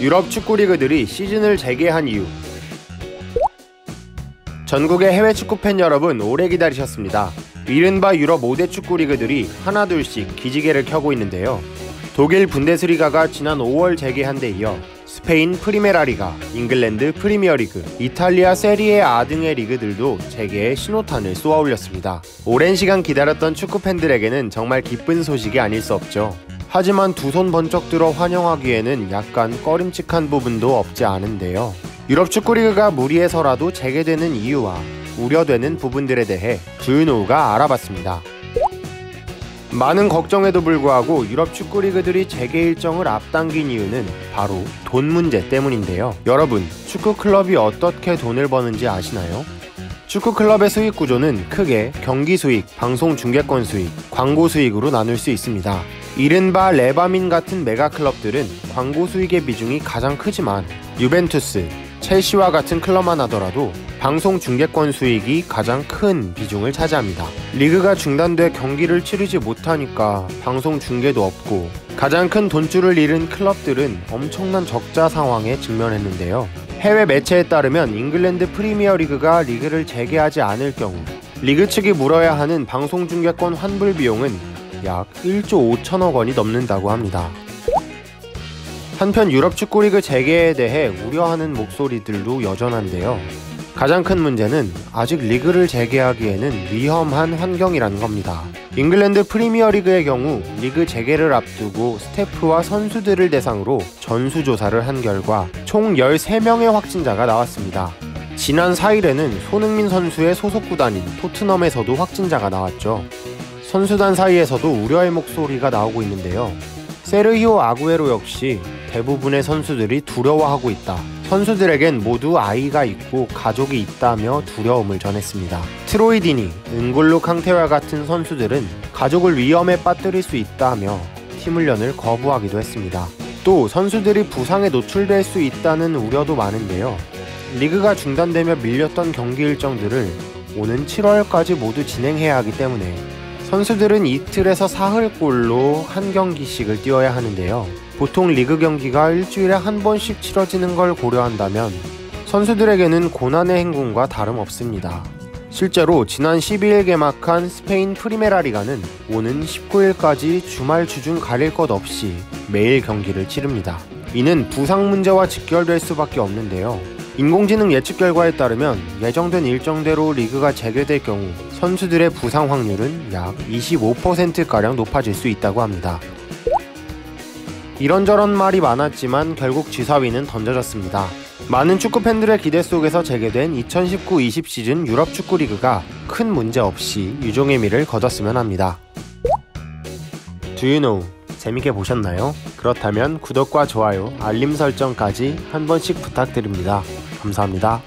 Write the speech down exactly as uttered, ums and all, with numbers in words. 유럽 축구리그들이 시즌을 재개한 이유. 전국의 해외 축구팬 여러분, 오래 기다리셨습니다. 이른바 유럽 오 대 축구리그들이 하나둘씩 기지개를 켜고 있는데요. 독일 분데스리가가 지난 오월 재개한 데 이어 스페인 프리메라리가, 잉글랜드 프리미어리그, 이탈리아 세리에아 등의 리그들도 재개의 신호탄을 쏘아올렸습니다. 오랜 시간 기다렸던 축구팬들에게는 정말 기쁜 소식이 아닐 수 없죠. 하지만 두 손 번쩍 들어 환영하기에는 약간 꺼림칙한 부분도 없지 않은데요. 유럽 축구리그가 무리해서라도 재개되는 이유와 우려되는 부분들에 대해 주윤호가 알아봤습니다. 많은 걱정에도 불구하고 유럽 축구리그들이 재개 일정을 앞당긴 이유는 바로 돈 문제 때문인데요. 여러분, 축구클럽이 어떻게 돈을 버는지 아시나요? 축구클럽의 수익 구조는 크게 경기 수익, 방송 중계권 수익, 광고 수익으로 나눌 수 있습니다. 이른바 레바민 같은 메가클럽들은 광고 수익의 비중이 가장 크지만 유벤투스, 첼시와 같은 클럽만 하더라도 방송 중계권 수익이 가장 큰 비중을 차지합니다. 리그가 중단돼 경기를 치르지 못하니까 방송 중계도 없고 가장 큰 돈줄을 잃은 클럽들은 엄청난 적자 상황에 직면했는데요. 해외 매체에 따르면 잉글랜드 프리미어리그가 리그를 재개하지 않을 경우 리그 측이 물어야 하는 방송 중계권 환불 비용은 약 일조 오천억 원이 넘는다고 합니다. 한편 유럽 축구리그 재개에 대해 우려하는 목소리들도 여전한데요. 가장 큰 문제는 아직 리그를 재개하기에는 위험한 환경이라는 겁니다. 잉글랜드 프리미어리그의 경우 리그 재개를 앞두고 스태프와 선수들을 대상으로 전수조사를 한 결과 총 열세 명의 확진자가 나왔습니다. 지난 사 일에는 손흥민 선수의 소속 구단인 토트넘에서도 확진자가 나왔죠. 선수단 사이에서도 우려의 목소리가 나오고 있는데요. 세르히오 아구에로 역시 대부분의 선수들이 두려워하고 있다. 선수들에겐 모두 아이가 있고 가족이 있다며 두려움을 전했습니다. 트로이 디니, 은골로 캉테와 같은 선수들은 가족을 위험에 빠뜨릴 수 있다며 팀 훈련을 거부하기도 했습니다. 또 선수들이 부상에 노출될 수 있다는 우려도 많은데요. 리그가 중단되며 밀렸던 경기 일정들을 오는 칠월까지 모두 진행해야 하기 때문에 선수들은 이틀에서 사흘꼴로 한 경기씩을 뛰어야 하는데요. 보통 리그 경기가 일주일에 한 번씩 치러지는 걸 고려한다면 선수들에게는 고난의 행군과 다름없습니다. 실제로 지난 십이 일 개막한 스페인 프리메라리가는 오는 십구 일까지 주말 주중 가릴 것 없이 매일 경기를 치릅니다. 이는 부상 문제와 직결될 수밖에 없는데요. 인공지능 예측 결과에 따르면 예정된 일정대로 리그가 재개될 경우 선수들의 부상 확률은 약 이십오 퍼센트가량 높아질 수 있다고 합니다. 이런저런 말이 많았지만 결국 지사위는 던져졌습니다. 많은 축구팬들의 기대 속에서 재개된 이천십구 이십 시즌 유럽 축구리그가 큰 문제 없이 유종의 미를 거뒀으면 합니다. Do you know? 재밌게 보셨나요? 그렇다면 구독과 좋아요, 알림 설정까지 한 번씩 부탁드립니다. 감사합니다.